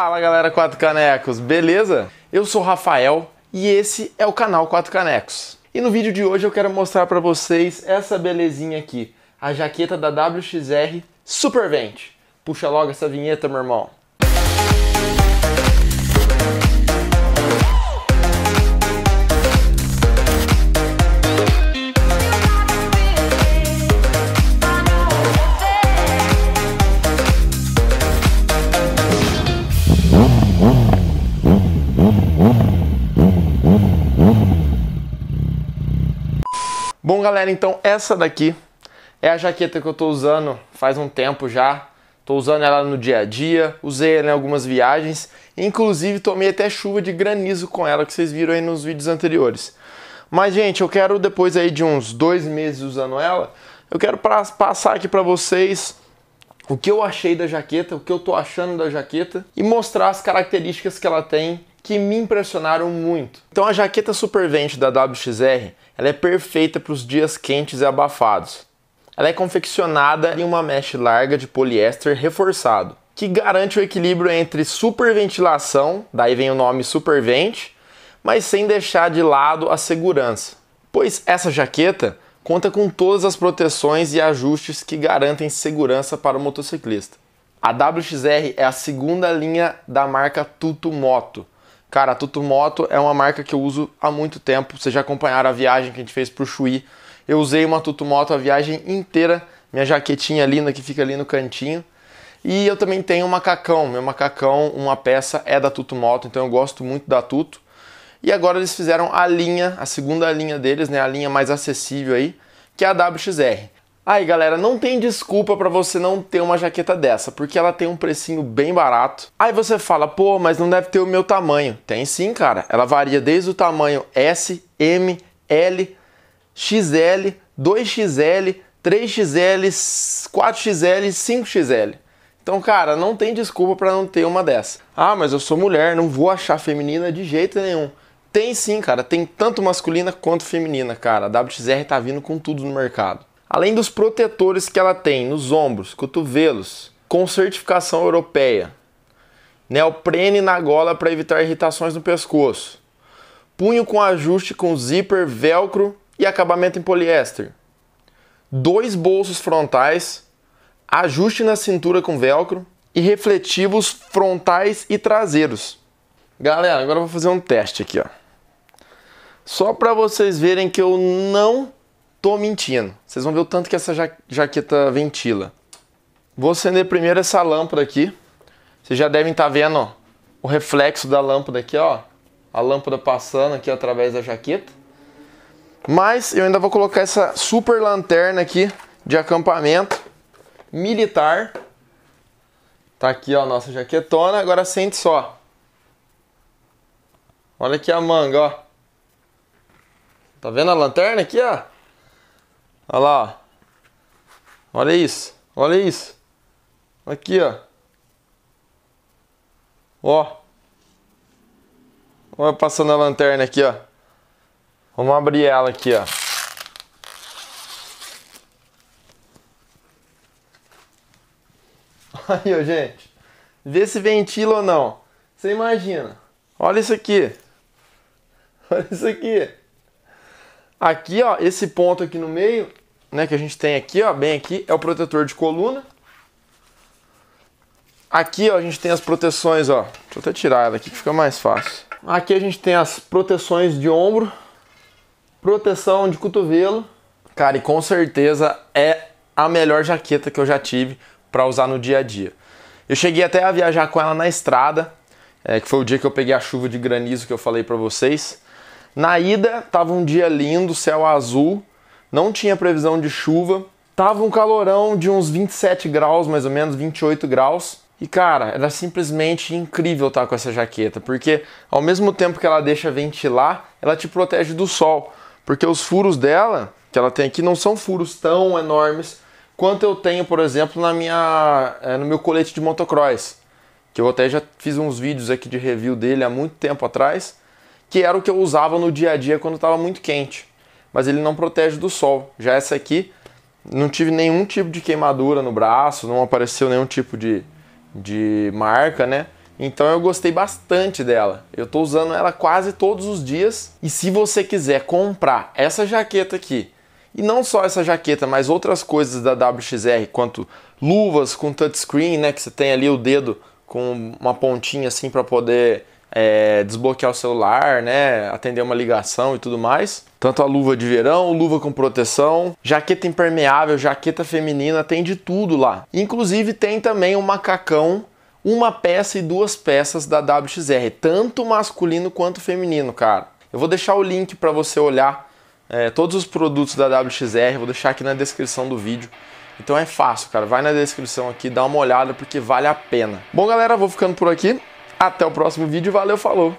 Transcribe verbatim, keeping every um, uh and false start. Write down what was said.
Fala galera quatro Canecos, beleza? Eu sou o Rafael e esse é o canal quatro Canecos. E no vídeo de hoje eu quero mostrar pra vocês essa belezinha aqui, a jaqueta da W X R Super Vent. Puxa logo essa vinheta, meu irmão. Bom galera, então essa daqui é a jaqueta que eu tô usando faz um tempo já. Tô usando ela no dia a dia, usei ela em algumas viagens. Inclusive tomei até chuva de granizo com ela, que vocês viram aí nos vídeos anteriores. Mas gente, eu quero depois aí de uns dois meses usando ela, eu quero pra, passar aqui pra vocês o que eu achei da jaqueta, o que eu tô achando da jaqueta. E mostrar as características que ela tem, que me impressionaram muito. Então a jaqueta Super Vent da W X R, ela é perfeita para os dias quentes e abafados. Ela é confeccionada em uma mesh larga de poliéster reforçado, que garante o equilíbrio entre superventilação, daí vem o nome Super Vent, mas sem deixar de lado a segurança. Pois essa jaqueta conta com todas as proteções e ajustes que garantem segurança para o motociclista. A W X R é a segunda linha da marca Tutto Moto. Cara, a Tutto Moto é uma marca que eu uso há muito tempo. Vocês já acompanharam a viagem que a gente fez pro Chuí. Eu usei uma Tutto Moto a viagem inteira. Minha jaquetinha linda que fica ali no cantinho. E eu também tenho um macacão. Meu macacão, uma peça, é da Tutto Moto. Então eu gosto muito da Tutto. E agora eles fizeram a linha, a segunda linha deles, né? A linha mais acessível aí, que é a W X R. Aí galera, não tem desculpa pra você não ter uma jaqueta dessa, porque ela tem um precinho bem barato. Aí você fala, pô, mas não deve ter o meu tamanho. Tem sim, cara. Ela varia desde o tamanho S, M, L, X L, dois X L, três X L, quatro X L, cinco X L. Então, cara, não tem desculpa pra não ter uma dessa. Ah, mas eu sou mulher, não vou achar feminina de jeito nenhum. Tem sim, cara. Tem tanto masculina quanto feminina, cara. A W X R tá vindo com tudo no mercado. Além dos protetores que ela tem nos ombros, cotovelos, com certificação europeia, neoprene na gola para evitar irritações no pescoço, punho com ajuste com zíper, velcro e acabamento em poliéster, dois bolsos frontais, ajuste na cintura com velcro e refletivos frontais e traseiros. Galera, agora eu vou fazer um teste aqui, ó. Só para vocês verem que eu não tô mentindo. Vocês vão ver o tanto que essa ja jaqueta ventila. Vou acender primeiro essa lâmpada aqui. Vocês já devem estar tá vendo, ó, o reflexo da lâmpada aqui, ó. A lâmpada passando aqui através da jaqueta. Mas eu ainda vou colocar essa super lanterna aqui de acampamento militar. Tá aqui, ó, a nossa jaquetona. Agora sente só. Olha aqui a manga, ó. Tá vendo a lanterna aqui, ó? Olha lá, ó. Olha isso, olha isso. Aqui, ó. Ó. Olha passando a lanterna aqui, ó. Vamos abrir ela aqui, ó. Aí, ó, gente. Vê se ventila ou não. Você imagina. Olha isso aqui. Olha isso aqui. Aqui, ó, esse ponto aqui no meio, né, que a gente tem aqui, ó, bem aqui, é o protetor de coluna. Aqui, ó, a gente tem as proteções, ó. Deixa eu até tirar ela aqui que fica mais fácil. Aqui a gente tem as proteções de ombro, proteção de cotovelo. Cara, e com certeza é a melhor jaqueta que eu já tive pra usar no dia a dia. Eu cheguei até a viajar com ela na estrada, é, que foi o dia que eu peguei a chuva de granizo que eu falei pra vocês. Na ida, tava um dia lindo, céu azul, não tinha previsão de chuva, tava um calorão de uns vinte e sete graus, mais ou menos, vinte e oito graus. E cara, era simplesmente incrível estar com essa jaqueta, porque ao mesmo tempo que ela deixa ventilar, ela te protege do sol, porque os furos dela, que ela tem aqui, não são furos tão enormes quanto eu tenho, por exemplo, na minha, no meu colete de motocross, que eu até já fiz uns vídeos aqui de review dele há muito tempo atrás, que era o que eu usava no dia a dia quando estava muito quente. Mas ele não protege do sol. Já essa aqui, não tive nenhum tipo de queimadura no braço, não apareceu nenhum tipo de, de marca, né? Então eu gostei bastante dela. Eu tô usando ela quase todos os dias. E se você quiser comprar essa jaqueta aqui, e não só essa jaqueta, mas outras coisas da W X R, quanto luvas com touchscreen, né, que você tem ali o dedo com uma pontinha assim para poder é, desbloquear o celular, né, atender uma ligação e tudo mais. Tanto a luva de verão, luva com proteção, jaqueta impermeável, jaqueta feminina, tem de tudo lá. Inclusive tem também um macacão, uma peça e duas peças da W X R, tanto masculino quanto feminino, cara. Eu vou deixar o link para você olhar é, todos os produtos da W X R, vou deixar aqui na descrição do vídeo. Então é fácil, cara. Vai na descrição aqui, dá uma olhada, porque vale a pena. Bom, galera, vou ficando por aqui. Até o próximo vídeo. Valeu, falou!